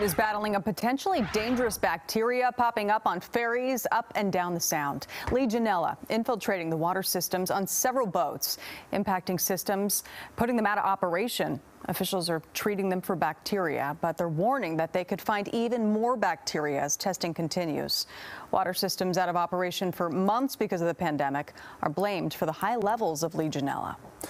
Is battling a potentially dangerous bacteria popping up on ferries up and down the Sound. Legionella infiltrating the water systems on several boats, impacting systems, putting them out of operation. Officials are treating them for bacteria, but they're warning that they could find even more bacteria as testing continues. Water systems out of operation for months because of the pandemic are blamed for the high levels of Legionella.